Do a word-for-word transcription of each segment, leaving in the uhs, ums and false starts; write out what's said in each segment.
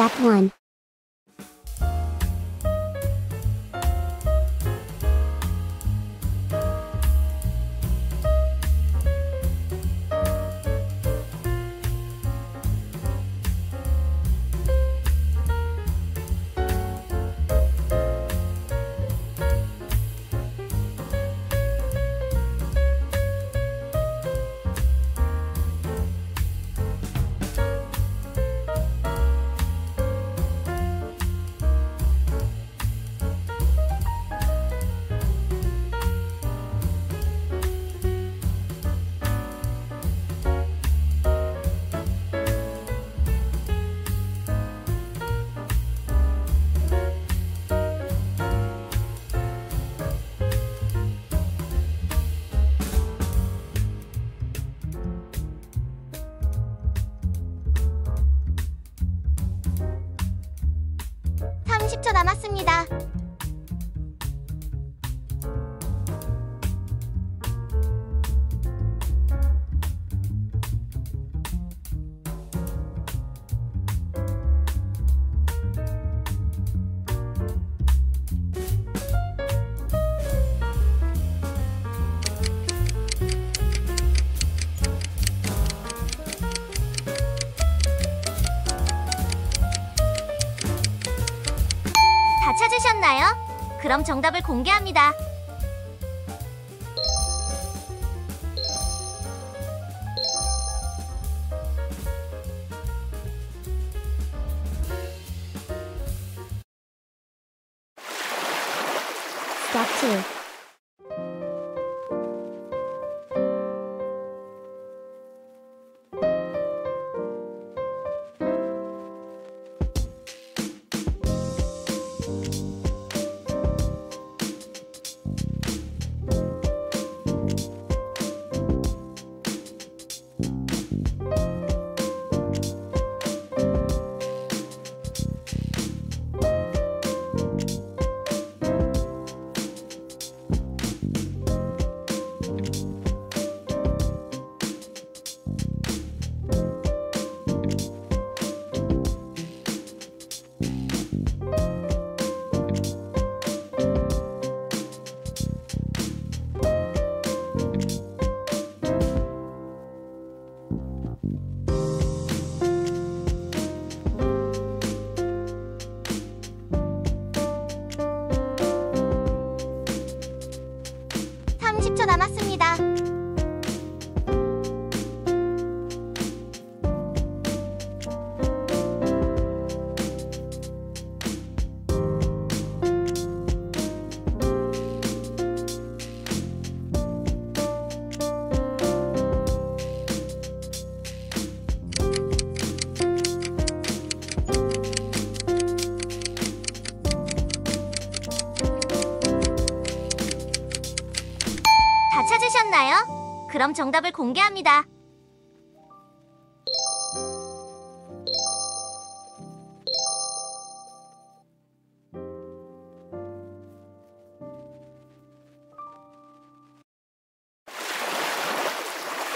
Step one. 삼십 초 남았습니다. 찾으셨나요? 그럼 정답을 공개합니다. 스텝 투. 삼십 초 남았습니다. 찾으셨나요? 그럼 정답을 공개합니다.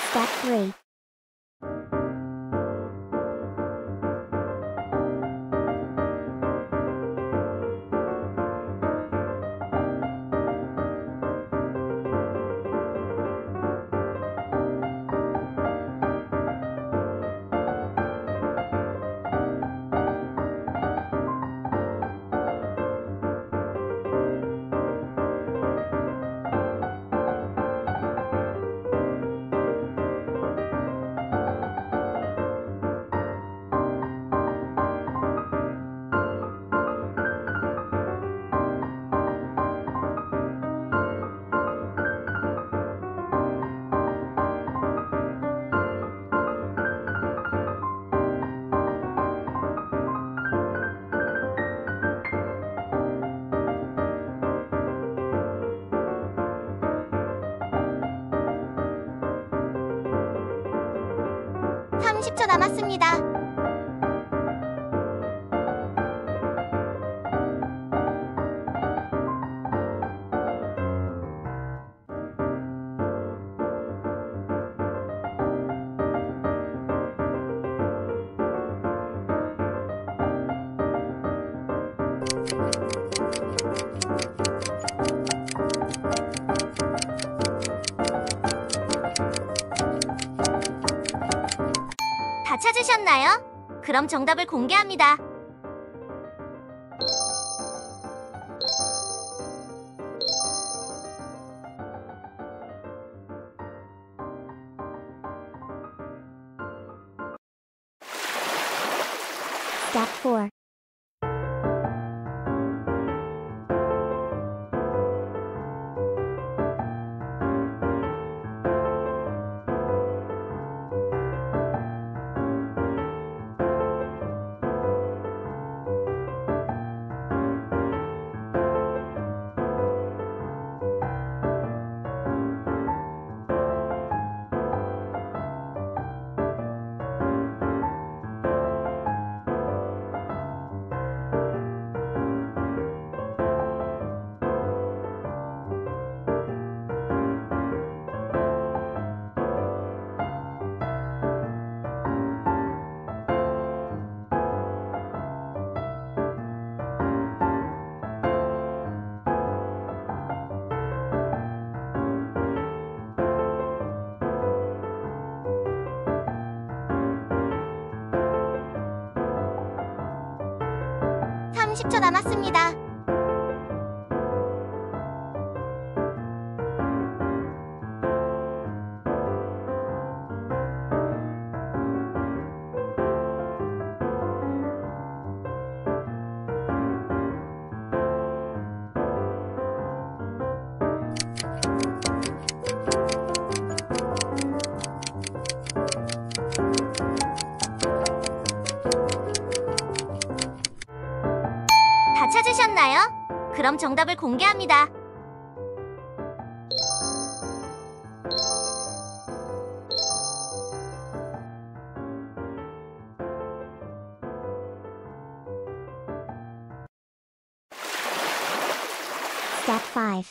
스텝 쓰리. 삼십 초 남았습니다. 찾으셨나요? 그럼 정답을 공개합니다. Step four. 삼십 초 남았습니다. 찾으셨나요? 그럼 정답을 공개합니다. Step five.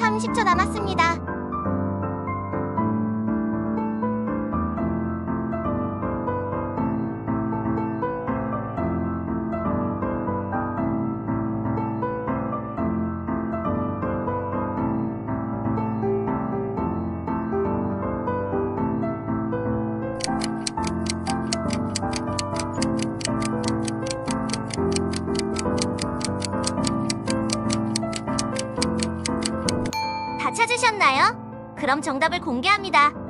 삼십 초 남았습니다. 찾으셨나요? 그럼 정답을 공개합니다.